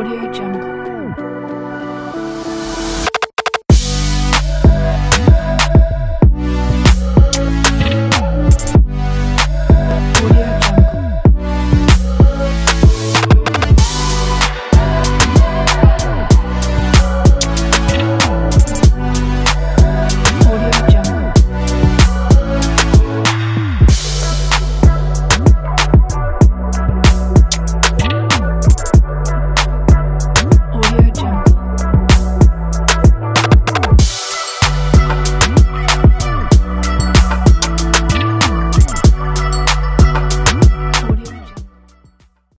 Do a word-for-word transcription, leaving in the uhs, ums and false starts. AudioJungle.